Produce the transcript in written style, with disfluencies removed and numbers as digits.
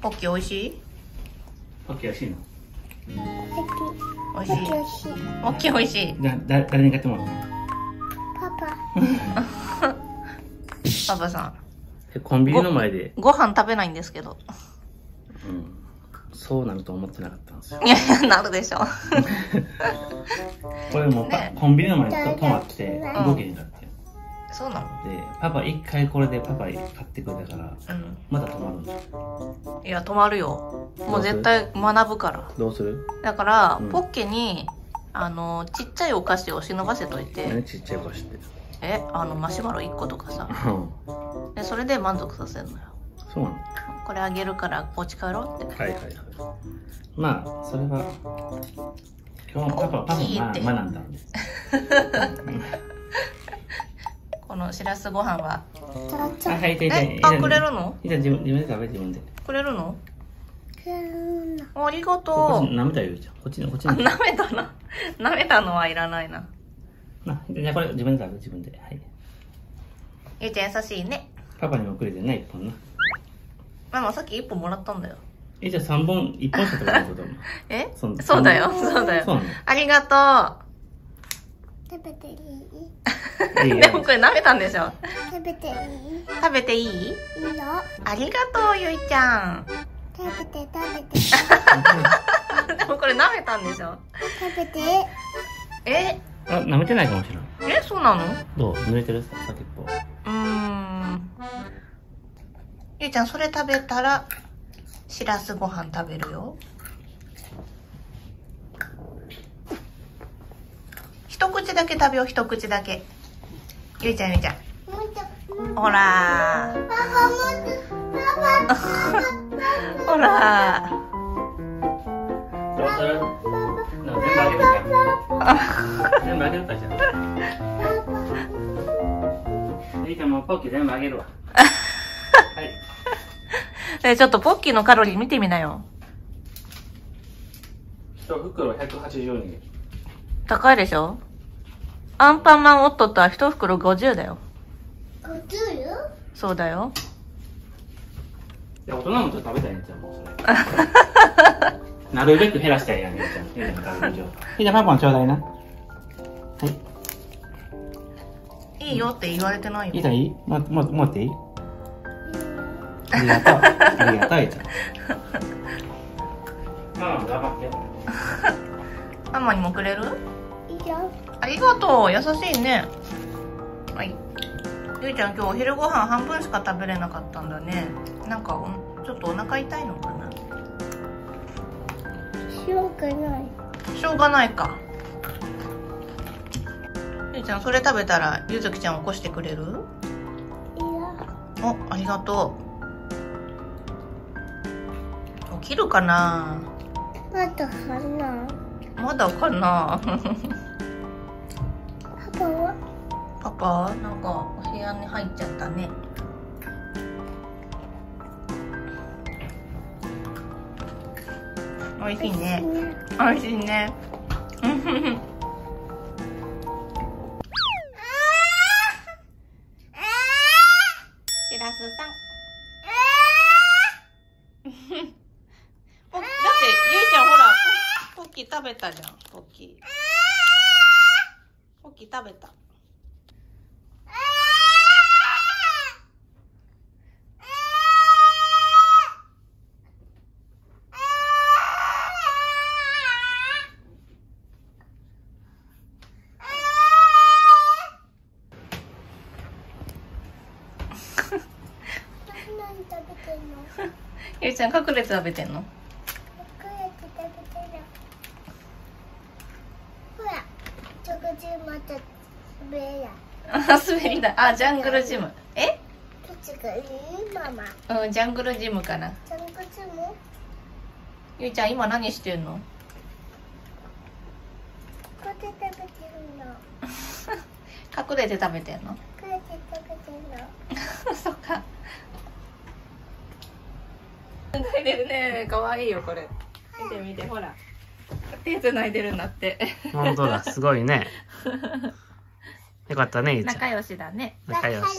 ポッキーおいしい？ポッキーおいしいの？おいしい。ポッキーおいしい。誰に買ってもらうの？パパ。パパさん。コンビニの前で。ご飯食べないんですけど。うん。そうなると思ってなかったんですよ。いやいや、なるでしょ。これもコンビニの前で止まって動けになって。そうなの？で、パパ一回これでパパ買ってくれたから、まだ止まるんだよ。いや、止まるよ。もう絶対学ぶから。どうする？だから、ポッケに、ちっちゃいお菓子を忍ばせといて。何ちっちゃいお菓子って。マシュマロ1個とかさ。で、それで満足させるのよ。そうなの？これあげるからお家帰ろうって。はいはいはい。まあ、それは、今日パパ学んだんです。このしらすご飯は。あ、くれるの？いや、自分で食べ、自分で。くれるの？ありがとう。舐めたよ、ゆうちゃん。こっちの。舐めたな。舐めたのはいらないな。じゃあこれ自分で食べ、自分で。はい。ゆうちゃん優しいね。パパにもくれてない、1本な。ママさっき1本もらったんだよ。じゃあ3本、1本しか食べないことも。そうだよ、そうだよ。ありがとう。食べていい？でもこれ舐めたんでしょ？食べていい？食べていい？いいよ。ありがとう、ゆいちゃん。食べて。でもこれ舐めたんでしょ？食べて。舐めてないかもしれない。そうなの？どう？濡れてる？先っぽ。ゆいちゃん、それ食べたら、しらすご飯食べるよ。一口だけ食べよう、一口だけ。ゆいちゃん。ほらー。ほらー。全部あげるかじゃん。ゆいちゃんもポッキー全部あげるわ。はい。ちょっとポッキーのカロリー見てみなよ。一袋180円。高いでしょ？アンパンマンオットとは一袋50だよ。50？そうだよ。いや、大人もちょっと食べたいね、ちゃん、もうそれ。なるべく減らしたいやん、ね、ちゃん。じゃあ、パパもちょうだいな。はい。いいよって言われてないよ。いいじゃん、いい？もっていい？ありがとう。ありがとう、ちゃん。ママも頑張って。ママにもくれる？ありがとう、優しいね。はい。ゆいちゃん、今日お昼ご飯半分しか食べれなかったんだね。なんかちょっとお腹痛いのかな。しょうがない。しょうがないか。ゆいちゃん、それ食べたらゆずきちゃん起こしてくれる？いや。ありがとう。起きるかな。まだかな。パパなんかお部屋に入っちゃったね。おいしいね。おいしいね。しらすさん。だってゆいちゃんほらポッキー食べたじゃん。ポッキー食べた。ゆいちゃん隠れて食べてんの？ほら、ジャングルジムと滑り台。あ、ジャングルジム。ジャングルジムかな。ゆいちゃん今何してんの？隠れて食べてんの？そっか。繋いでるね。可愛いよこれ。見てほら。手繋いでるんだって。本当だ。すごいね。よかったね。仲良しだね。仲良し。